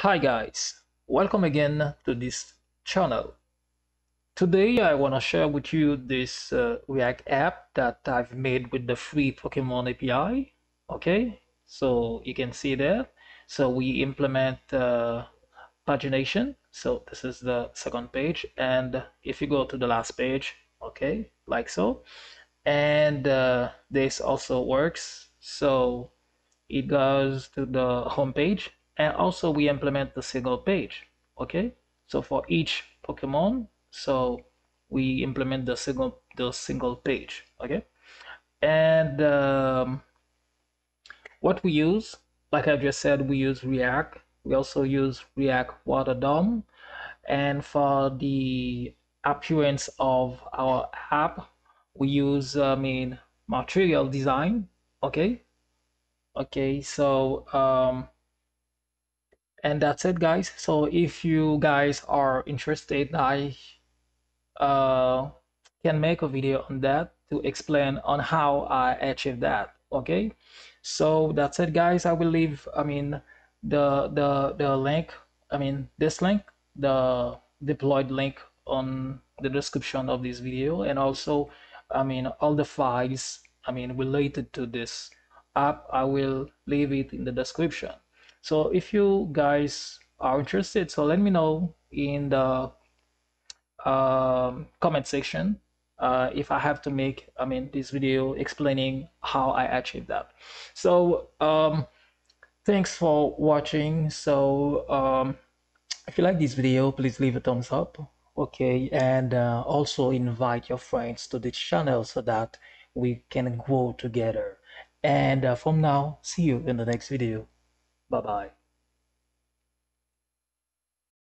Hi guys, welcome again to this channel. Today I want to share with you this React app that I've made with the free Pokemon API. Okay, so you can see there. So we implement pagination. So this is the second page, and if you go to the last page, okay, like so, and this also works. So it goes to the home page. And also we implement the single page, okay? So for each Pokemon, so we implement the single page, okay? And what we use, like I just said, we use React. We also use React Router Dom. And for the appearance of our app, we use Material Design, okay? Okay, so and that's it, guys. So if you guys are interested, I can make a video on that to explain on how I achieved that. Okay, so that's it, guys. I will leave the link, this link, the deployed link, on the description of this video, and also all the files related to this app. I will leave it in the description. So if you guys are interested, so let me know in the comment section if I have to make this video explaining how I achieved that. So thanks for watching. So if you like this video, please leave a thumbs up, okay, and also invite your friends to this channel so that we can grow together. And from now, see you in the next video. Bye-bye.